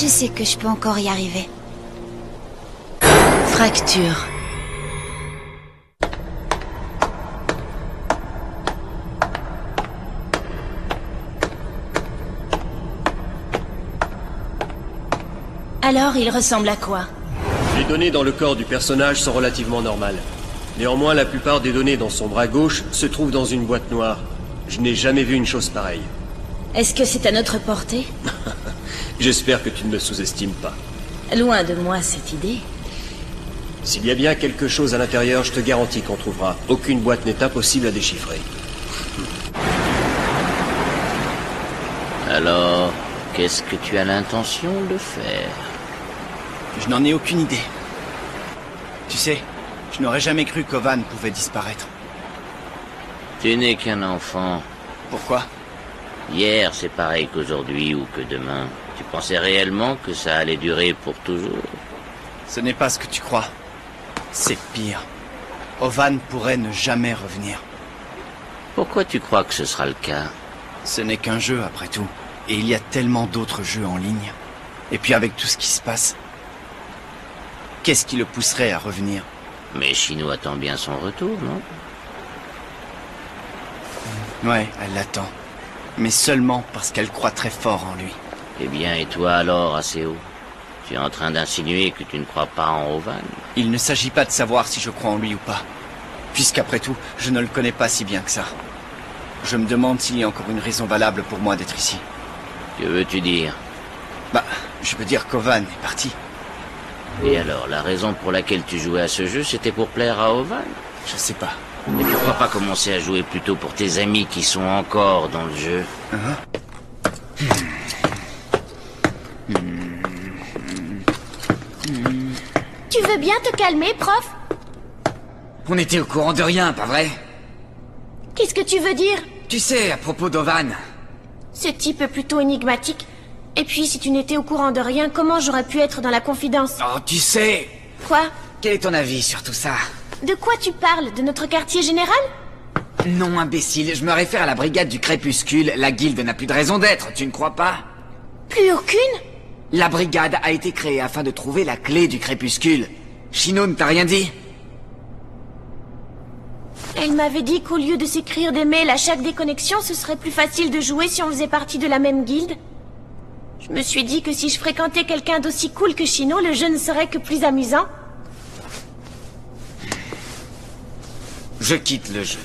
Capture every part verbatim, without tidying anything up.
Je sais que je peux encore y arriver. Fracture. Alors, il ressemble à quoi? Les données dans le corps du personnage sont relativement normales. Néanmoins, la plupart des données dans son bras gauche se trouvent dans une boîte noire. Je n'ai jamais vu une chose pareille. Est-ce que c'est à notre portée? J'espère que tu ne me sous-estimes pas. Loin de moi cette idée. S'il y a bien quelque chose à l'intérieur, je te garantis qu'on trouvera. Aucune boîte n'est impossible à déchiffrer. Alors, qu'est-ce que tu as l'intention de faire? Je n'en ai aucune idée. Tu sais, je n'aurais jamais cru qu'Ovan pouvait disparaître. Tu n'es qu'un enfant. Pourquoi? Hier, c'est pareil qu'aujourd'hui ou que demain. Tu pensais réellement que ça allait durer pour toujours? Ce n'est pas ce que tu crois. C'est pire. Ovan pourrait ne jamais revenir. Pourquoi tu crois que ce sera le cas? Ce n'est qu'un jeu, après tout. Et il y a tellement d'autres jeux en ligne. Et puis avec tout ce qui se passe, qu'est-ce qui le pousserait à revenir? Mais Shino attend bien son retour, non? Ouais, elle l'attend. Mais seulement parce qu'elle croit très fort en lui. Eh bien, et toi alors, Asio? Tu es en train d'insinuer que tu ne crois pas en Ovan? Il ne s'agit pas de savoir si je crois en lui ou pas. Puisqu'après tout, je ne le connais pas si bien que ça. Je me demande s'il y a encore une raison valable pour moi d'être ici. Que veux-tu dire? Bah, je veux dire qu'Ovan est parti. Et alors, la raison pour laquelle tu jouais à ce jeu, c'était pour plaire à Ovan? Je sais pas. Mais pourquoi pas commencer à jouer plutôt pour tes amis qui sont encore dans le jeu? Tu veux bien te calmer, prof? On était au courant de rien, pas vrai? Qu'est-ce que tu veux dire? Tu sais, à propos d'Ovan. Ce type est plutôt énigmatique. Et puis, si tu n'étais au courant de rien, comment j'aurais pu être dans la confidence? Oh, tu sais! Quoi? Quel est ton avis sur tout ça? De quoi tu parles? De notre quartier général? Non, imbécile, je me réfère à la Brigade du Crépuscule. La guilde n'a plus de raison d'être, tu ne crois pas? Plus aucune? La Brigade a été créée afin de trouver la clé du Crépuscule. Shino ne t'a rien dit? Elle m'avait dit qu'au lieu de s'écrire des mails à chaque déconnexion, ce serait plus facile de jouer si on faisait partie de la même guilde. Je me suis dit que si je fréquentais quelqu'un d'aussi cool que Shino, le jeu ne serait que plus amusant. Je quitte le jeu.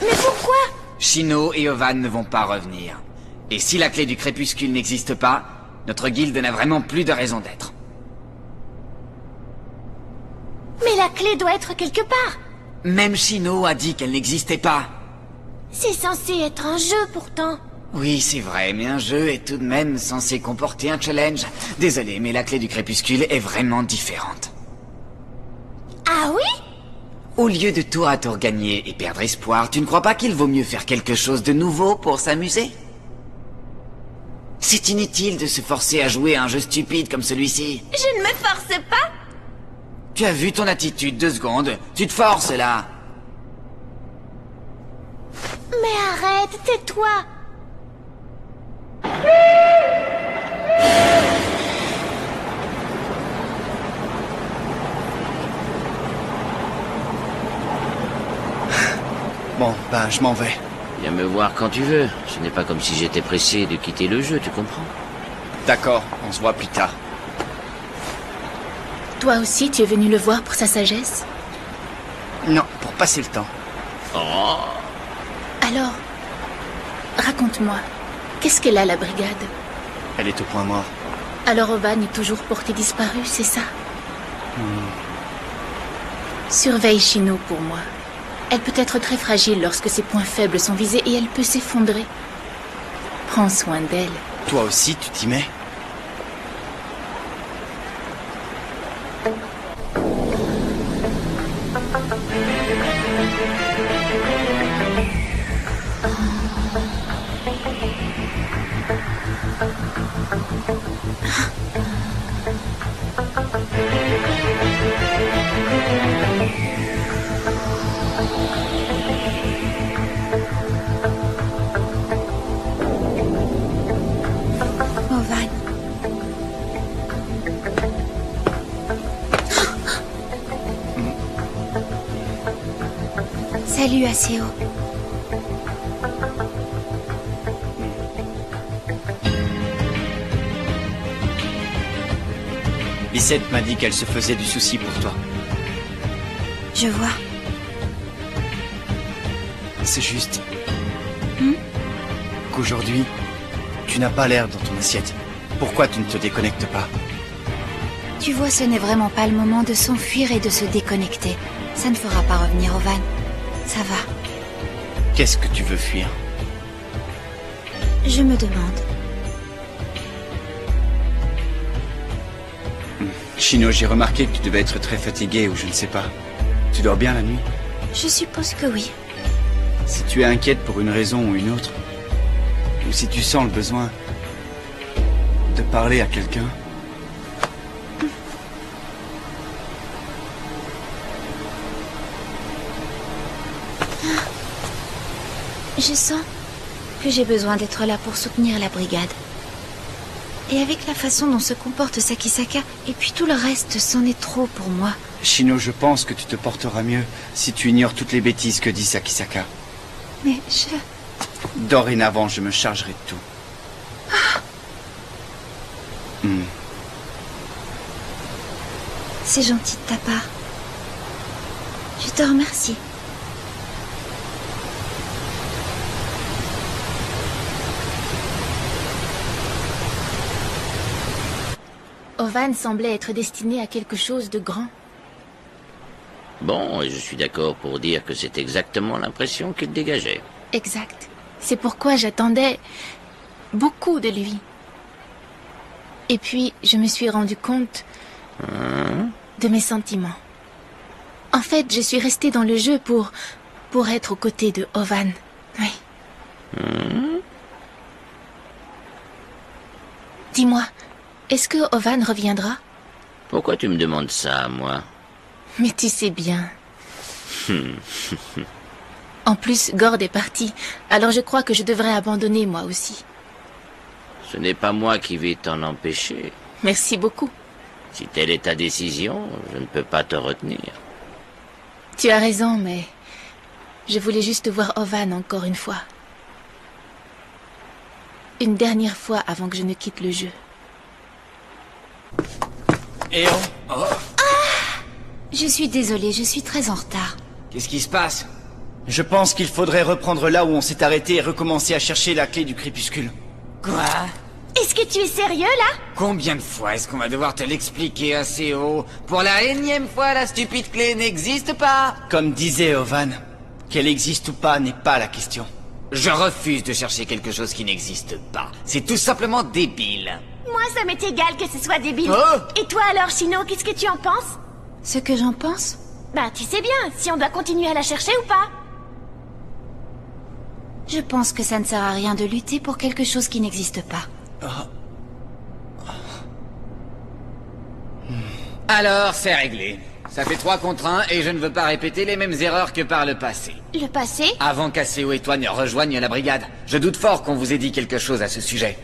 Mais pourquoi? Shino et Ovan ne vont pas revenir. Et si la clé du crépuscule n'existe pas, notre guilde n'a vraiment plus de raison d'être. Mais la clé doit être quelque part. Même Shino a dit qu'elle n'existait pas. C'est censé être un jeu pourtant. Oui, c'est vrai, mais un jeu est tout de même censé comporter un challenge. Désolé, mais la clé du crépuscule est vraiment différente. Ah oui? Au lieu de toi à tout gagner et perdre espoir, tu ne crois pas qu'il vaut mieux faire quelque chose de nouveau pour s'amuser? C'est inutile de se forcer à jouer à un jeu stupide comme celui-ci. Je ne me force pas! Tu as vu ton attitude, deux secondes. Tu te forces, là! Mais arrête, tais-toi! Bon, ben, je m'en vais. Viens me voir quand tu veux. Ce n'est pas comme si j'étais pressé de quitter le jeu, tu comprends? D'accord, on se voit plus tard. Toi aussi, tu es venu le voir pour sa sagesse? Non, pour passer le temps. Oh. Alors, raconte-moi, qu'est-ce qu'elle a, la brigade? Elle est au point mort. Alors Ovan est toujours porté disparu, c'est ça? mmh. Surveille Shino pour moi. Elle peut être très fragile lorsque ses points faibles sont visés et elle peut s'effondrer. Prends soin d'elle. Toi aussi, tu t'y mets? Salut, Asio. Bisette m'a dit qu'elle se faisait du souci pour toi. Je vois. C'est juste... Hmm? Qu'aujourd'hui, tu n'as pas l'air dans ton assiette. Pourquoi tu ne te déconnectes pas? Tu vois, ce n'est vraiment pas le moment de s'enfuir et de se déconnecter. Ça ne fera pas revenir Ovan. Ça va. Qu'est-ce que tu veux fuir? Je me demande. Shino, j'ai remarqué que tu devais être très fatiguée ou je ne sais pas. Tu dors bien la nuit? Je suppose que oui. Si tu es inquiète pour une raison ou une autre, ou si tu sens le besoin de parler à quelqu'un... Je sens que j'ai besoin d'être là pour soutenir la brigade. Et avec la façon dont se comporte Sakisaka, et puis tout le reste, c'en est trop pour moi. Shino, je pense que tu te porteras mieux si tu ignores toutes les bêtises que dit Sakisaka. Mais je... Dorénavant, je me chargerai de tout. Ah. Hmm. C'est gentil de ta part. Je te remercie. Ovan semblait être destiné à quelque chose de grand. Bon, et je suis d'accord pour dire que c'est exactement l'impression qu'il dégageait. Exact. C'est pourquoi j'attendais beaucoup de lui. Et puis, je me suis rendu compte hmm. de mes sentiments. En fait, je suis restée dans le jeu pour, pour être aux côtés de Ovan. Oui. Hmm. Dis-moi... Est-ce que Ovan reviendra? Pourquoi tu me demandes ça, moi? Mais tu sais bien. En plus, Gord est parti, alors je crois que je devrais abandonner moi aussi. Ce n'est pas moi qui vais t'en empêcher. Merci beaucoup. Si telle est ta décision, je ne peux pas te retenir. Tu as raison, mais... Je voulais juste voir Ovan encore une fois. Une dernière fois avant que je ne quitte le jeu. Et on... oh. Ah, je suis désolée, je suis très en retard. Qu'est-ce qui se passe? Je pense qu'il faudrait reprendre là où on s'est arrêté et recommencer à chercher la clé du crépuscule. Quoi? Est-ce que tu es sérieux, là? Combien de fois est-ce qu'on va devoir te l'expliquer assez haut? Pour la énième fois, la stupide clé n'existe pas. Comme disait Ovan, qu'elle existe ou pas n'est pas la question. Je refuse de chercher quelque chose qui n'existe pas. C'est tout simplement débile. Moi, ça m'est égal que ce soit débile. Oh. Et toi alors, Shino, qu'est-ce que tu en penses? Ce que j'en pense? Bah, tu sais bien, si on doit continuer à la chercher ou pas. Je pense que ça ne sert à rien de lutter pour quelque chose qui n'existe pas. Oh. Oh. Hmm. Alors, c'est réglé. Ça fait trois contre un et je ne veux pas répéter les mêmes erreurs que par le passé. Le passé? Avant qu'Aseo et Toine rejoignent la brigade. Je doute fort qu'on vous ait dit quelque chose à ce sujet.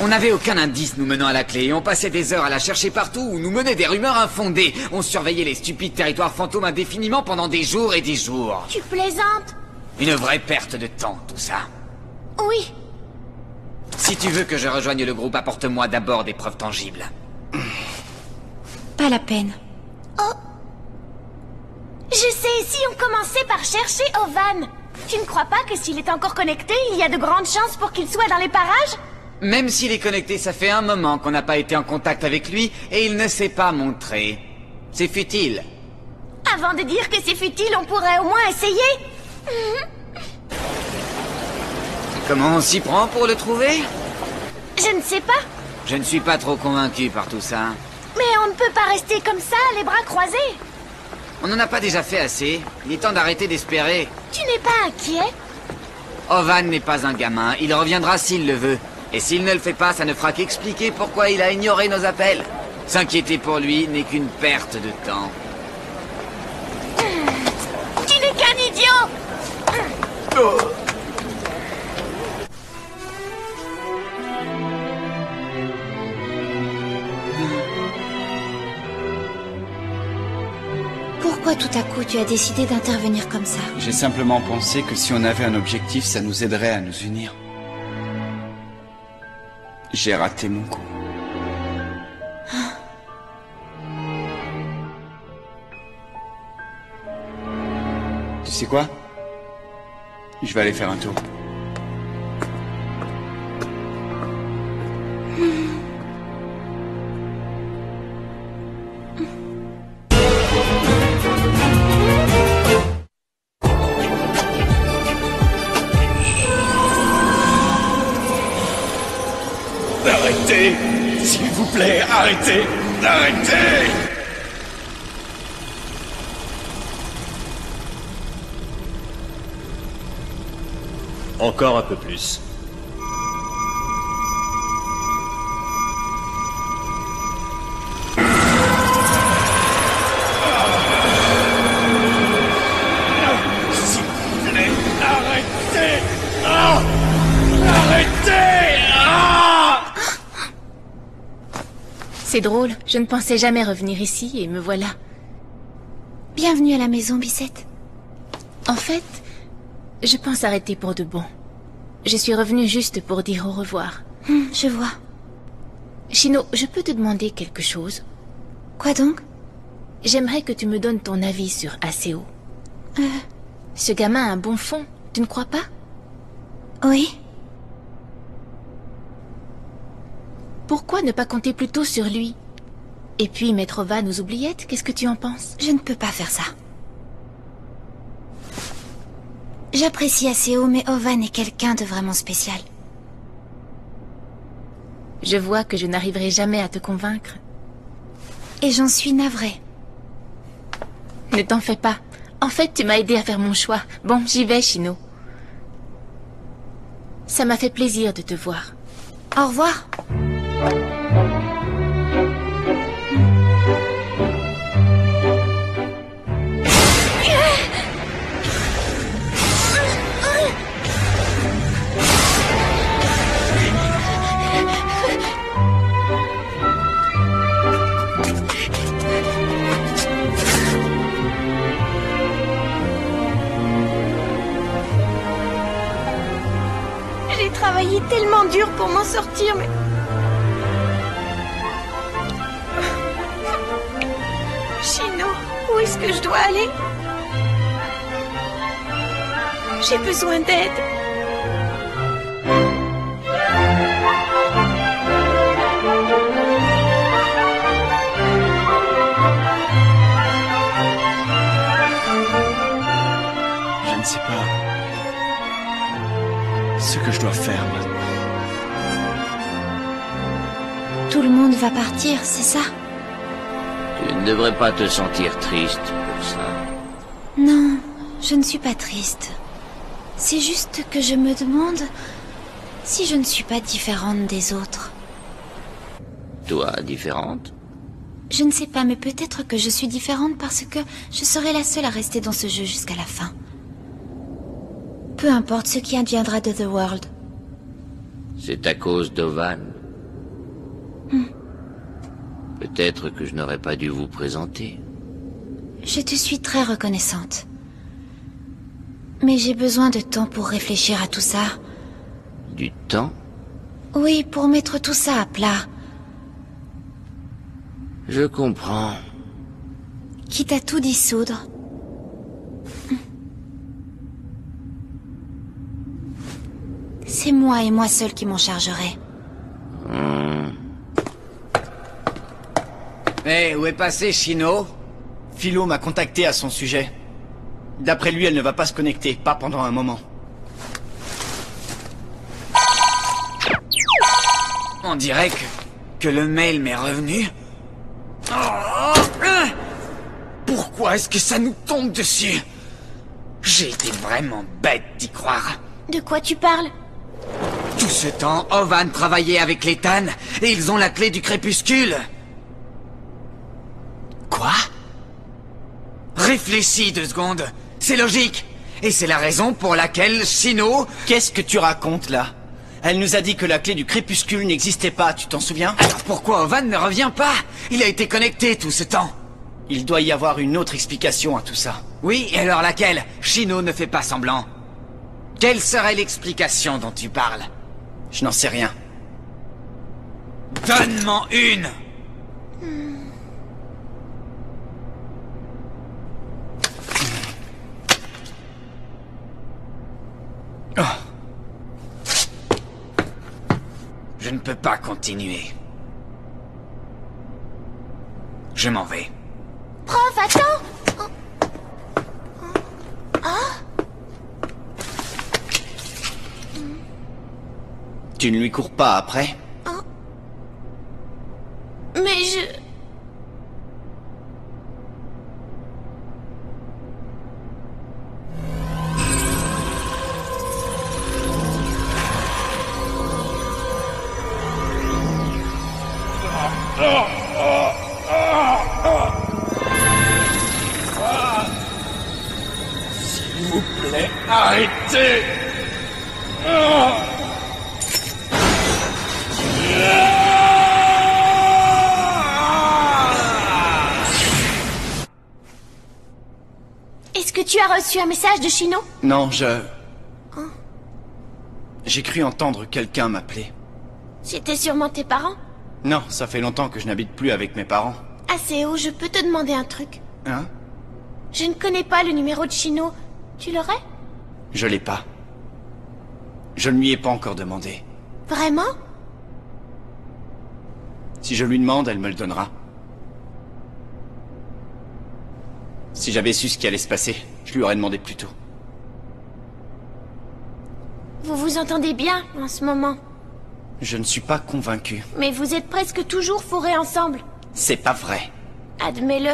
On n'avait aucun indice nous menant à la clé, et on passait des heures à la chercher partout où nous menaient des rumeurs infondées. On surveillait les stupides territoires fantômes indéfiniment pendant des jours et des jours. Tu plaisantes? Une vraie perte de temps, tout ça. Oui. Si tu veux que je rejoigne le groupe, apporte-moi d'abord des preuves tangibles. Pas la peine. Oh. Je sais, si on commençait par chercher Ovan. Tu ne crois pas que s'il est encore connecté, il y a de grandes chances pour qu'il soit dans les parages? Même s'il est connecté, ça fait un moment qu'on n'a pas été en contact avec lui, et il ne s'est pas montré. C'est futile. Avant de dire que c'est futile, on pourrait au moins essayer. Comment on s'y prend pour le trouver? Je ne sais pas. Je ne suis pas trop convaincu par tout ça. Mais on ne peut pas rester comme ça, les bras croisés. On n'en a pas déjà fait assez. Il est temps d'arrêter d'espérer. Tu n'es pas inquiet? Ovan n'est pas un gamin. Il reviendra s'il le veut. Et s'il ne le fait pas, ça ne fera qu'expliquer pourquoi il a ignoré nos appels. S'inquiéter pour lui n'est qu'une perte de temps. Tu n'es qu'un idiot! Oh. Pourquoi tout à coup tu as décidé d'intervenir comme ça? J'ai simplement pensé que si on avait un objectif, ça nous aiderait à nous unir. J'ai raté mon coup. Ah. Tu sais quoi? Je vais aller faire un tour. Arrêtez! Arrêtez! Encore un peu plus. C'est drôle, je ne pensais jamais revenir ici et me voilà. Bienvenue à la maison, Bisette. En fait, je pense arrêter pour de bon. Je suis revenue juste pour dire au revoir. Hum, je vois. Shino, je peux te demander quelque chose? Quoi donc? J'aimerais que tu me donnes ton avis sur A C O. Euh... Ce gamin a un bon fond, tu ne crois pas? Oui. Pourquoi ne pas compter plutôt sur lui? Et puis mettre Ovan aux oubliettes, qu'est-ce que tu en penses? Je ne peux pas faire ça. J'apprécie Asio, mais Ovan est quelqu'un de vraiment spécial. Je vois que je n'arriverai jamais à te convaincre. Et j'en suis navrée. Ne t'en fais pas. En fait, tu m'as aidé à faire mon choix. Bon, j'y vais, Shino. Ça m'a fait plaisir de te voir. Au revoir. J'ai travaillé tellement dur pour m'en sortir, mais... Shino, où est-ce que je dois aller? J'ai besoin d'aide. Je ne sais pas ce que je dois faire maintenant. Tout le monde va partir, c'est ça? Tu ne devrais pas te sentir triste pour ça. Non, je ne suis pas triste. C'est juste que je me demande si je ne suis pas différente des autres. Toi, différente? Je ne sais pas, mais peut-être que je suis différente parce que je serai la seule à rester dans ce jeu jusqu'à la fin. Peu importe ce qui adviendra de The World. C'est à cause d'Ovan. Hmm. Peut-être que je n'aurais pas dû vous présenter. Je te suis très reconnaissante. Mais j'ai besoin de temps pour réfléchir à tout ça. Du temps? Oui, pour mettre tout ça à plat. Je comprends. Quitte à tout dissoudre. C'est moi et moi seule qui m'en chargerai. Hmm. Mais où est passé Shino? Phyllo m'a contacté à son sujet. D'après lui, elle ne va pas se connecter, pas pendant un moment. On dirait que, que le mail m'est revenu. Pourquoi est-ce que ça nous tombe dessus? J'ai été vraiment bête d'y croire. De quoi tu parles? Tout ce temps, Ovan travaillait avec les Tannes, et ils ont la clé du crépuscule. Quoi? Réfléchis deux secondes. C'est logique. Et c'est la raison pour laquelle Shino... Qu'est-ce que tu racontes, là? Elle nous a dit que la clé du crépuscule n'existait pas, tu t'en souviens? Alors pourquoi Ovan ne revient pas? Il a été connecté tout ce temps. Il doit y avoir une autre explication à tout ça. Oui, et alors laquelle? Shino ne fait pas semblant. Quelle serait l'explication dont tu parles? Je n'en sais rien. Donne-m'en une! Oh. Je ne peux pas continuer. Je m'en vais. Prof, attends! Oh. Oh. Tu ne lui cours pas après? Oh. Mais je... Tu as un message de Shino? Non, je... Hein? J'ai cru entendre quelqu'un m'appeler. C'était sûrement tes parents? Non, ça fait longtemps que je n'habite plus avec mes parents. Asio, je peux te demander un truc? Hein? Je ne connais pas le numéro de Shino. Tu l'aurais? Je l'ai pas. Je ne lui ai pas encore demandé. Vraiment? Si je lui demande, elle me le donnera. Si j'avais su ce qui allait se passer... Je lui aurais demandé plus tôt. Vous vous entendez bien, en ce moment? Je ne suis pas convaincu. Mais vous êtes presque toujours fourrés ensemble. C'est pas vrai. Admets-le.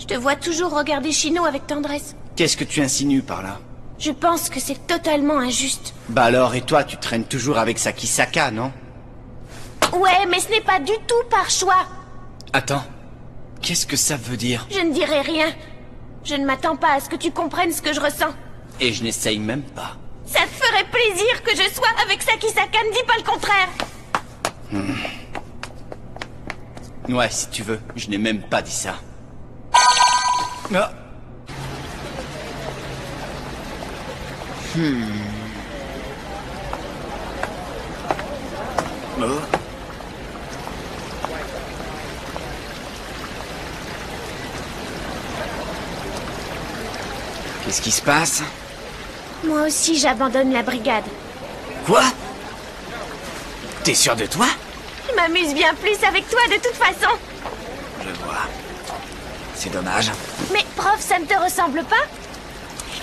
Je te vois toujours regarder Shino avec tendresse. Qu'est-ce que tu insinues par là? Je pense que c'est totalement injuste. Bah alors, et toi, tu traînes toujours avec Sakisaka, non? Ouais, mais ce n'est pas du tout par choix. Attends. Qu'est-ce que ça veut dire? Je ne dirai rien. Je ne m'attends pas à ce que tu comprennes ce que je ressens. Et je n'essaye même pas. Ça te ferait plaisir que je sois avec Sakisaka, ne dis pas le contraire. Hmm. Ouais, si tu veux, je n'ai même pas dit ça. Ah. Hmm. Oh. Qu'est-ce qui se passe? Moi aussi, j'abandonne la brigade. Quoi? T'es sûr de toi? Je m'amuse bien plus avec toi de toute façon. Je vois. C'est dommage. Mais prof, ça ne te ressemble pas?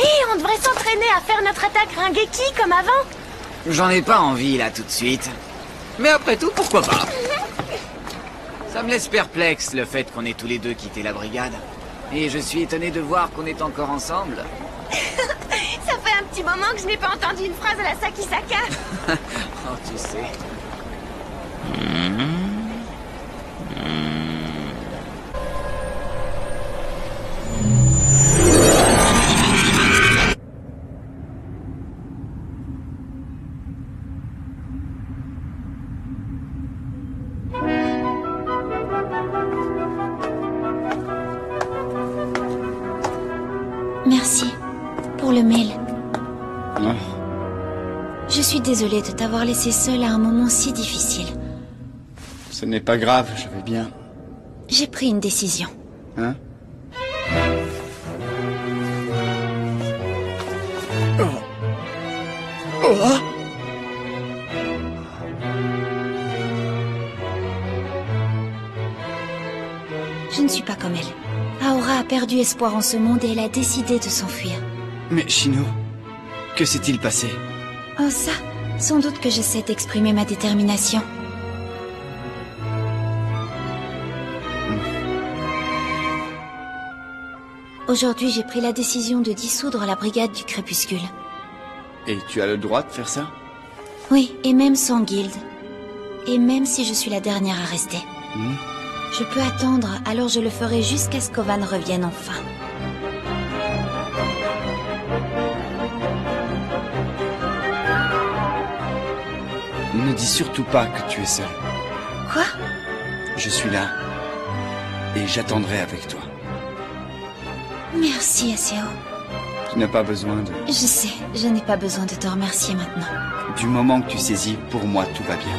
Hé, on devrait s'entraîner à faire notre attaque ringueki comme avant. J'en ai pas envie là tout de suite. Mais après tout, pourquoi pas? Ça me laisse perplexe le fait qu'on ait tous les deux quitté la brigade. Et je suis étonné de voir qu'on est encore ensemble. Ça fait un petit moment que je n'ai pas entendu une phrase à la Sakisaka. Oh, tu sais. Désolée de t'avoir laissé seule à un moment si difficile. Ce n'est pas grave, je vais bien. J'ai pris une décision. Hein? Oh. Oh. Je ne suis pas comme elle. Aura a perdu espoir en ce monde et elle a décidé de s'enfuir. Mais Shino, que s'est-il passé? Oh ça... Sans doute que j'essaie d'exprimer ma détermination. Aujourd'hui, j'ai pris la décision de dissoudre la brigade du crépuscule. Et tu as le droit de faire ça? Oui, et même sans guilde. Et même si je suis la dernière à rester. Mmh. Je peux attendre, alors je le ferai jusqu'à ce qu'Ovan revienne enfin. Ne dis surtout pas que tu es seule. Quoi? Je suis là. Et j'attendrai avec toi. Merci, Asio. Tu n'as pas besoin de... Je sais, je n'ai pas besoin de te remercier maintenant. Du moment que tu saisis, pour moi, tout va bien.